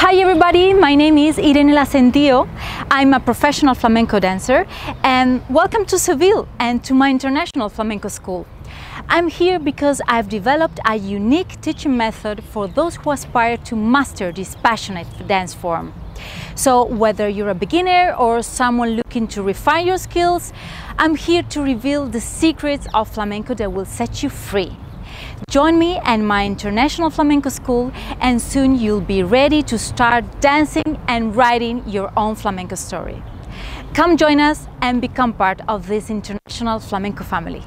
Hi everybody, my name is Irene La Sentío. I'm a professional flamenco dancer and welcome to Seville and to my international flamenco school. I'm here because I've developed a unique teaching method for those who aspire to master this passionate dance form. So whether you're a beginner or someone looking to refine your skills, I'm here to reveal the secrets of flamenco that will set you free. Join me and my international flamenco school, and soon you'll be ready to start dancing and writing your own flamenco story. Come join us and become part of this international flamenco family.